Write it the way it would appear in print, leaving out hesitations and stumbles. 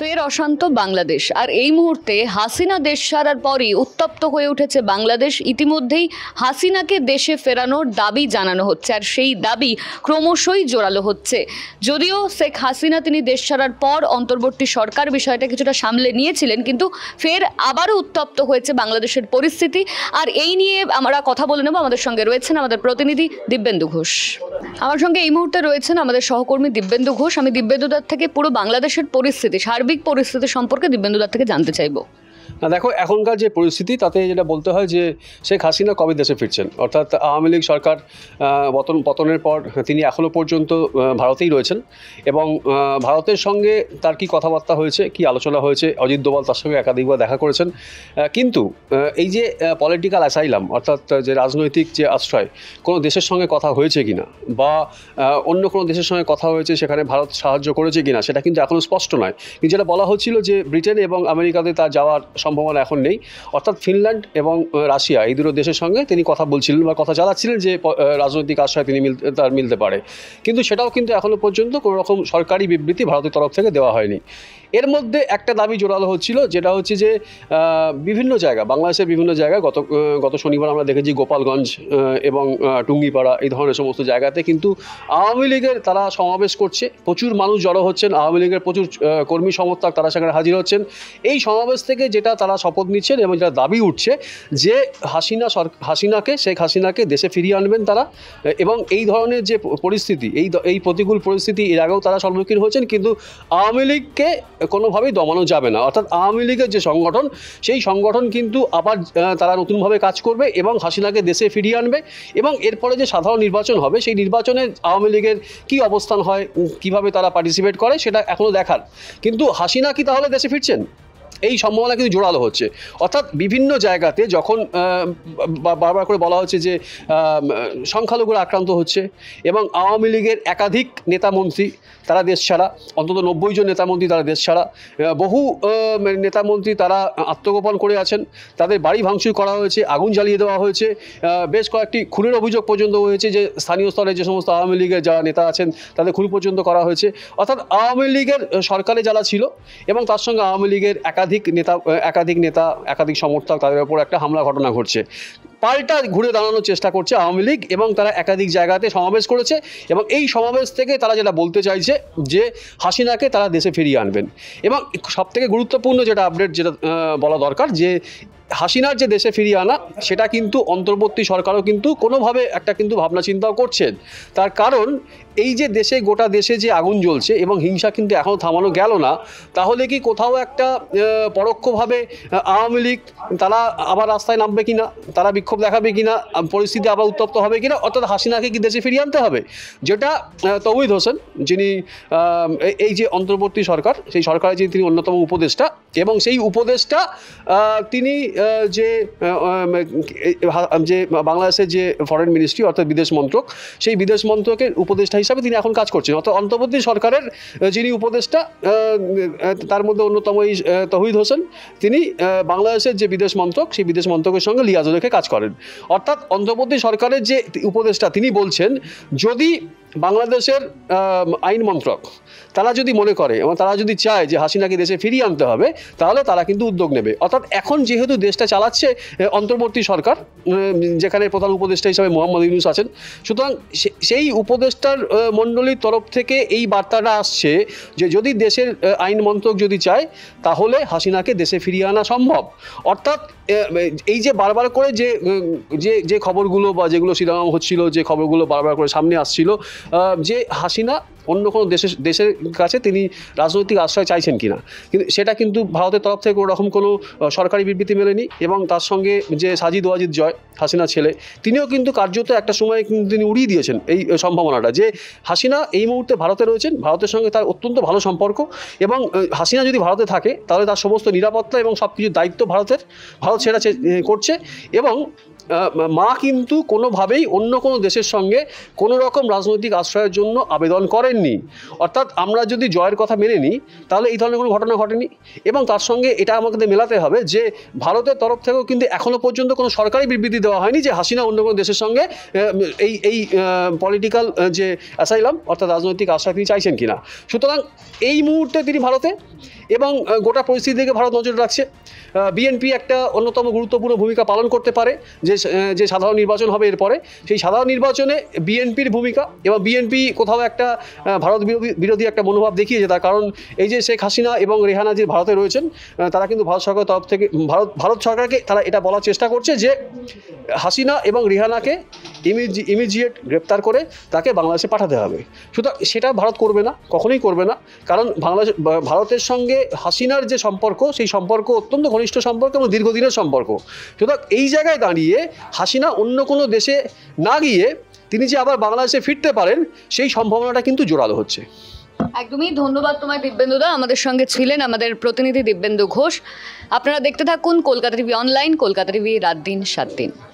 ফের অশান্ত বাংলাদেশ। আর এই মুহূর্তে হাসিনা দেশ ছাড়ার পরই উত্তপ্ত হয়ে উঠেছে বাংলাদেশ। ইতিমধ্যেই হাসিনাকে দেশে ফেরানোর দাবি জানানো হচ্ছে, আর সেই দাবি ক্রমশই জোরালো হচ্ছে। যদিও শেখ হাসিনা তিনি দেশ ছাড়ার পর অন্তর্বর্তী সরকার বিষয়টা কিছুটা সামলে নিয়েছিলেন, কিন্তু ফের আবারও উত্তপ্ত হয়েছে বাংলাদেশের পরিস্থিতি। আর এই নিয়ে আমরা কথা বলে নেব। আমাদের সঙ্গে রয়েছেন আমাদের প্রতিনিধি দিব্যেন্দু ঘোষ। আমার সঙ্গে এই মুহূর্তে রয়েছেন আমাদের সহকর্মী দিব্যেন্দু ঘোষ। আমি দিব্যেন্দুদার থেকে পুরো বাংলাদেশের পরিস্থিতি, সার্বিক পরিস্থিতি সম্পর্কে দিব্যেন্দুদার থেকে জানতে চাইবো। দেখো, এখনকার যে পরিস্থিতি তাতে যেটা বলতে হয় যে শেখ হাসিনা কবে দেশে ফিরছেন, অর্থাৎ আওয়ামী লীগ সরকার পতনের পর তিনি এখনও পর্যন্ত ভারতেই রয়েছেন এবং ভারতের সঙ্গে তার কি কথাবার্তা হয়েছে, কি আলোচনা হয়েছে, অজিত ডোভাল তার সঙ্গে একাধিকবার দেখা করেছেন। কিন্তু এই যে পলিটিক্যাল অ্যাসাইলাম, অর্থাৎ যে রাজনৈতিক যে আশ্রয়, কোনো দেশের সঙ্গে কথা হয়েছে কিনা বা অন্য কোনো দেশের সঙ্গে কথা হয়েছে সেখানে ভারত সাহায্য করেছে কিনা সেটা কিন্তু এখনও স্পষ্ট নয়। কিন্তু যেটা বলা হচ্ছিল যে ব্রিটেন এবং আমেরিকাতে তার যাওয়ার সম্ভাবনা এখন নেই, অর্থাৎ ফিনল্যান্ড এবং রাশিয়া এই দুটো দেশের সঙ্গে তিনি কথা বলছিলেন বা কথা চালাচ্ছিলেন যে রাজনৈতিক আশ্রয় তিনি মিলতে পারে। কিন্তু সেটাও কিন্তু এখনও পর্যন্ত কোনোরকম সরকারি বিবৃতি ভারতের তরফ থেকে দেওয়া হয়নি। এর মধ্যে একটা দাবি জোরালো হচ্ছিল, যেটা হচ্ছে যে বিভিন্ন জায়গা, বাংলাদেশের বিভিন্ন জায়গা, গত শনিবার আমরা দেখেছি গোপালগঞ্জ এবং টুঙ্গিপাড়া এই ধরনের সমস্ত জায়গাতে কিন্তু আওয়ামী লীগের তারা সমাবেশ করছে, প্রচুর মানুষ জড়ো হচ্ছেন, আওয়ামী লীগের প্রচুর কর্মী সমর্থক তারা সেখানে হাজির হচ্ছেন। এই সমাবেশ থেকে যেটা তারা শপথ নিচ্ছেন এবং যেটা দাবি উঠছে যে শেখ হাসিনাকে দেশে ফিরিয়ে আনবেন তারা। এবং এই ধরনের যে পরিস্থিতি, এই প্রতিকূল পরিস্থিতি এর আগেও তারা সম্মুখীন হয়েছেন, কিন্তু আওয়ামী লীগকে কোনোভাবেই দমানো যাবে না, অর্থাৎ আওয়ামী লীগের যে সংগঠন সেই সংগঠন কিন্তু আবার তারা নতুনভাবে কাজ করবে এবং হাসিনাকে দেশে ফিরিয়ে আনবে। এবং এরপরে যে সাধারণ নির্বাচন হবে সেই নির্বাচনে আওয়ামী লীগের কী অবস্থান হয়, কীভাবে তারা পার্টিসিপেট করে সেটা এখনও দেখার। কিন্তু হাসিনা কি তাহলে দেশে ফিরছেন, এই সম্ভাবনা কিন্তু জোরালো হচ্ছে। অর্থাৎ বিভিন্ন জায়গাতে যখন বারবার করে বলা হচ্ছে যে সংখ্যালঘুরা আক্রান্ত হচ্ছে এবং আওয়ামী লীগের একাধিক নেতামন্ত্রী তারা দেশ ছাড়া, অন্তত 90 জন নেতামন্ত্রী তারা দেশ ছাড়া, বহু নেতামন্ত্রী তারা আত্মগোপন করে আছেন, তাদের বাড়ি ভাঙচুর করা হয়েছে, আগুন জ্বালিয়ে দেওয়া হয়েছে, বেশ কয়েকটি খুনের অভিযোগ পর্যন্ত হয়েছে যে স্থানীয় স্তরে যে সমস্ত আওয়ামী লীগের যারা নেতা আছেন তাদের খুন পর্যন্ত করা হয়েছে। অর্থাৎ আওয়ামী লীগের সরকারে যারা ছিল এবং তার সঙ্গে আওয়ামী লীগের একাধিক নেতা একাধিক সমর্থক তাদের উপর একটা হামলা ঘটনা ঘটছে। পাল্টা ঘুরে দাঁড়ানোর চেষ্টা করছে আওয়ামী লীগ এবং তারা একাধিক জায়গাতে সমাবেশ করেছে এবং এই সমাবেশ থেকে তারা যেটা বলতে চাইছে যে হাসিনাকে তারা দেশে ফিরিয়ে আনবেন। এবং সবথেকে গুরুত্বপূর্ণ যেটা আপডেট, যেটা বলা দরকার, যে হাসিনার যে দেশে ফিরিয়ে আনা সেটা কিন্তু অন্তর্বর্তী সরকারও কিন্তু কোনোভাবে একটা কিন্তু ভাবনা চিন্তাও করছেন। তার কারণ এই যে গোটা দেশে যে আগুন জ্বলছে এবং হিংসা কিন্তু এখনও থামানো গেল না, তাহলে কি কোথাও একটা পরোক্ষভাবে আওয়ামী লীগ তারা আবার রাস্তায় নামবে কি না, তারা বিক্ষোভ দেখাবে কি না, পরিস্থিতি আবার উত্তপ্ত হবে কি না, অর্থাৎ হাসিনাকে কি দেশে ফিরিয়ে আনতে হবে, যেটা তৌহিদ হোসেন যিনি এই যে অন্তর্বর্তী সরকার সেই সরকারের যে তিনি অন্যতম উপদেষ্টা এবং সেই উপদেষ্টা তিনি যে বাংলাদেশের যে ফরেন মিনিস্ট্রি অর্থাৎ বিদেশ মন্ত্রক, সেই বিদেশ মন্ত্রকের উপদেষ্টা হিসাবে তিনি এখন কাজ করছেন। অর্থাৎ অন্তর্বর্তী সরকারের যিনি উপদেষ্টা তার মধ্যে অন্যতম এই তৌহিদ হোসেন তিনি বাংলাদেশের যে বিদেশ মন্ত্রক সেই বিদেশ মন্ত্রকের সঙ্গে লিয়াজ রেখে কাজ করেন। অর্থাৎ অন্তর্বর্তী সরকারের যে উপদেষ্টা তিনি বলছেন যদি বাংলাদেশের আইন মন্ত্রক তারা যদি মনে করে এবং তারা যদি চায় যে হাসিনাকে দেশে ফিরিয়ে আনতে হবে তাহলে তারা কিন্তু উদ্যোগ নেবে। অর্থাৎ এখন যেহেতু দেশটা চালাচ্ছে অন্তর্বর্তী সরকার যেখানে প্রধান উপদেষ্টা হিসাবে মুহাম্মদ ইউনূস আছেন, সুতরাং সেই উপদেষ্টার মণ্ডলীর তরফ থেকে এই বার্তাটা আসছে যে যদি দেশের আইন মন্ত্রক যদি চায় তাহলে হাসিনাকে দেশে ফিরিয়ে আনা সম্ভব। অর্থাৎ এই যে বারবার করে যে খবরগুলো বা যেগুলো শিরোনাম হচ্ছিল, যে খবরগুলো বারবার করে সামনে আসছিল যে হাসিনা অন্য কোনো দেশের কাছে তিনি রাজনৈতিক আশ্রয় চাইছেন কিনা, কিন্তু সেটা কিন্তু ভারতের তরফ থেকে ওরকম কোনো সরকারি বিবৃতি মেলেনি। এবং তার সঙ্গে যে সাজিদ ওয়াজিদ জয় হাসিনার ছেলে তিনিও কিন্তু কার্যত একটা সময় কিন্তু তিনি উড়িয়ে দিয়েছেন এই সম্ভাবনাটা যে হাসিনা এই মুহূর্তে ভারতে রয়েছেন, ভারতের সঙ্গে তার অত্যন্ত ভালো সম্পর্ক এবং হাসিনা যদি ভারতে থাকে তাহলে তার সমস্ত নিরাপত্তা এবং সব কিছু দায়িত্ব ভারতের, ভারত সেটা করছে। এবং মা কিন্তু কোনোভাবেই অন্য কোনো দেশের সঙ্গে কোনো রকম রাজনৈতিক আশ্রয়ের জন্য আবেদন করেননি। অর্থাৎ আমরা যদি জয়ের কথা মেনে নিই তাহলে এই ধরনের কোনো ঘটনা ঘটেনি। এবং তার সঙ্গে এটা আমাদের মেলাতে হবে যে ভারতের তরফ থেকেও কিন্তু এখনও পর্যন্ত কোনো সরকারি বিবৃতি দেওয়া হয়নি যে হাসিনা অন্য কোনো দেশের সঙ্গে এই পলিটিক্যাল যে অ্যাসাইলাম অর্থাৎ রাজনৈতিক আশ্রয় তিনি চাইছেন কিনা। সুতরাং এই মুহূর্তে তিনি ভারতে, এবং গোটা পরিস্থিতি দিকে ভারত নজর রাখছে। বিএনপি একটা অন্যতম গুরুত্বপূর্ণ ভূমিকা পালন করতে পারে, যে সাধারণ নির্বাচন হবে এরপরে, সেই সাধারণ নির্বাচনে বিএনপির ভূমিকা, এবং বিএনপি কোথাও একটা ভারত বিরোধী একটা মনোভাব দেখিয়েছে। তার কারণ এই যে শেখ হাসিনা এবং রেহানা যে ভারতে রয়েছেন, তারা কিন্তু ভারত সরকারের তরফ থেকে ভারত সরকারকে তারা এটা বলার চেষ্টা করছে যে হাসিনা এবং রেহানাকে ইমিডিয়েট গ্রেপ্তার করে তাকে বাংলাদেশে পাঠাতে হবে। সুতরাং সেটা ভারত করবে না, কখনোই করবে না, কারণ ভারতের সঙ্গে হাসিনার যে সম্পর্ক, সেই সম্পর্ক অত্যন্ত ঘনিষ্ঠ সম্পর্ক এবং দীর্ঘদিনের সম্পর্ক। সুতরাং এই জায়গায় দাঁড়িয়ে হাসিনা অন্য কোনো দেশে না গিয়ে তিনি যে আবার বাংলাদেশে ফিরতে পারেন সেই সম্ভাবনাটা কিন্তু জোরালো হচ্ছে। একদমই ধন্যবাদ তোমায় দিব্যেন্দুদা, আমাদের সঙ্গে ছিলেন আমাদের প্রতিনিধি দিব্যেন্দু ঘোষ। আপনারা দেখতে থাকুন Kolkata TV online, Kolkata TV রাত দিন 7 দিন।